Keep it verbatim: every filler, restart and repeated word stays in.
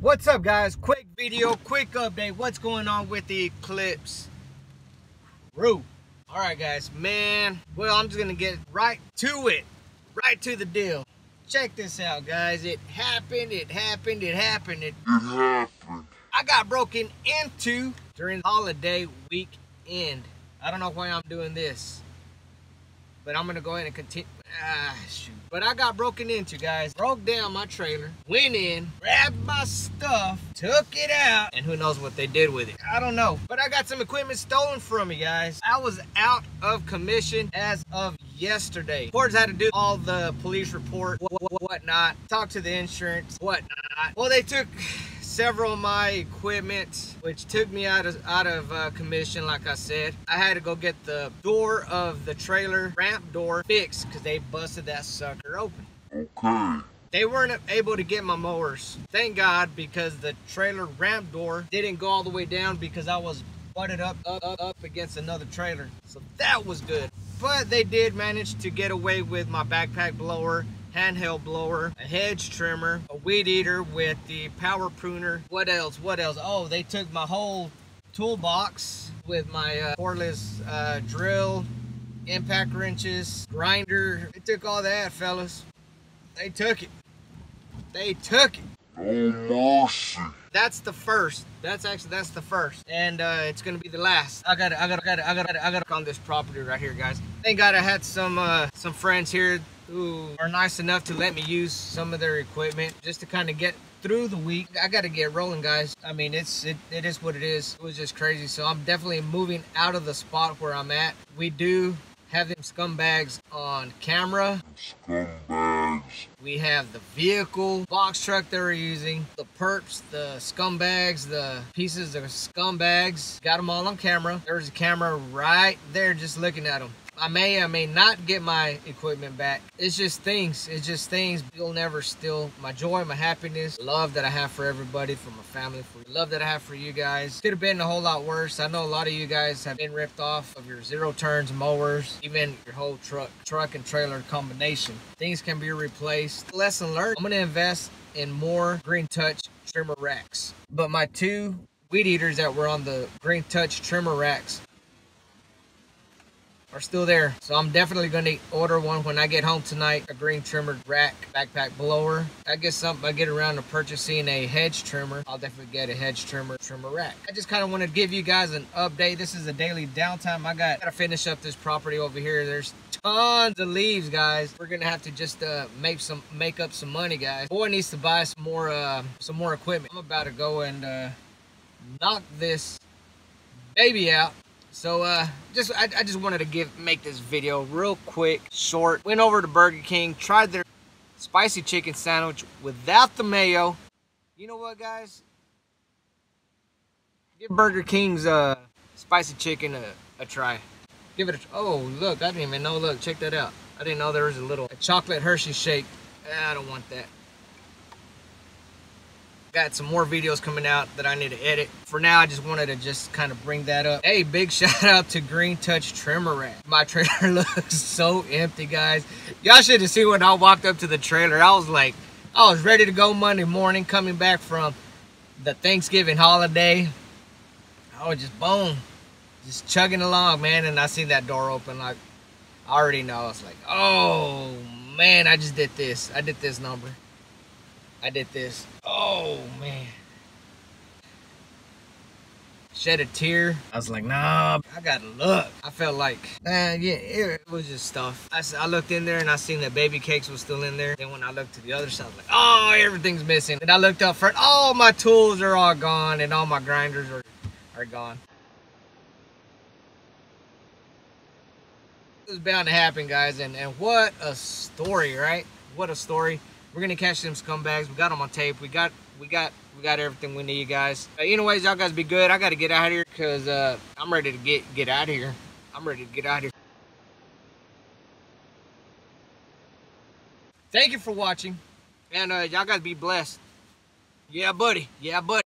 What's up, guys? Quick video, quick update. What's going on with the Eclipse roof? All right, guys, man. Well, I'm just gonna get right to it, right to the deal. Check this out, guys. It happened. It happened. It happened. It, it happened. I got broken into during the holiday weekend. I don't know why I'm doing this, but I'm gonna go ahead and continue. Ah, shoot. But I got broken into, guys. Broke down my trailer, went in, grabbed my stuff, took it out, and who knows what they did with it. I don't know. But I got some equipment stolen from me, guys. I was out of commission as of yesterday. Ford's had to do all the police report, wh wh whatnot, talk to the insurance, whatnot. Well, they took several of my equipment, which took me out of out of uh, commission. Like I said, I had to go get the door of the trailer, ramp door, fixed because they busted that sucker open. Okay. They weren't able to get my mowers. Thank God, because the trailer ramp door didn't go all the way down because I was butted up up up, up against another trailer. So that was good. But they did manage to get away with my backpack blower, handheld blower, a hedge trimmer, a weed eater with the power pruner. What else? What else? Oh, they took my whole toolbox with my uh, cordless uh, drill, impact wrenches, grinder. They took all that, fellas. They took it. They took it. Oh, mercy. That's the first. That's actually that's the first, and uh, it's gonna be the last. I got I got I got I got I got on this property right here, guys. Thank God I had some uh, some friends here who are nice enough to let me use some of their equipment just to kind of get through the week. I gotta get rolling, guys. I mean, it's it, it is what it is. It was just crazy. So I'm definitely moving out of the spot where I'm at. We do have them scumbags on camera. Scumbags. We have the vehicle, box truck they were using, the perps, the scumbags, the pieces of scumbags. Got them all on camera. There's a camera right there just looking at them. I may, I may not get my equipment back. It's just things. It's just things. You'll never steal my joy, my happiness, love that I have for everybody, for my family, for the love that I have for you guys. Could have been a whole lot worse. I know a lot of you guys have been ripped off of your zero turns, mowers, even your whole truck, truck and trailer combination. Things can be replaced. Lesson learned. I'm gonna invest in more Green Touch trimmer racks. But my two weed eaters that were on the Green Touch trimmer racks are still there. So I'm definitely gonna order one when I get home tonight, a green trimmer rack, backpack blower. I guess something I get around to purchasing a hedge trimmer. I'll definitely get a hedge trimmer, trimmer rack. I just kind of want to give you guys an update. This is a daily downtime. I got to finish up this property over here. There's tons of leaves, guys. We're gonna have to just uh, make some, make up some money, guys. Boy needs to buy some more, uh, some more equipment. I'm about to go and uh, knock this baby out. So uh, just I, I just wanted to give make this video real quick, short. Went over to Burger King, tried their spicy chicken sandwich without the mayo. You know what, guys? Give Burger King's uh, spicy chicken a, a try. Give it a try. Oh, look, I didn't even know. Look, check that out. I didn't know there was a little a chocolate Hershey's shake. I don't want that. Got some more videos coming out that I need to edit. For now, I just wanted to just kind of bring that up. Hey, big shout out to Green Touch Trimmer Rack. My trailer looks so empty, guys. Y'all should have seen when I walked up to the trailer. I was like, I was ready to go Monday morning, coming back from the Thanksgiving holiday. I was just boom, just chugging along, man. And I seen that door open, like I already know. I was like, oh man, I just did this. I did this number. I did this. Oh man. Shed a tear. I was like, nah, I gotta look. I felt like, uh, yeah, it was just stuff. I, I looked in there and I seen that baby cakes was still in there. Then when I looked to the other side, I was like, oh, everything's missing. And I looked up front, all my tools are all gone and all my grinders are, are gone. It was bound to happen, guys. And, and what a story, right? What a story. We're gonna catch them scumbags. We got them on tape. We got, we got, we got everything we need, guys. But anyways, y'all guys be good. I gotta get out of here because uh, I'm ready to get get out of here. I'm ready to get out of here. Thank you for watching, and uh, y'all guys be blessed. Yeah, buddy. Yeah, buddy.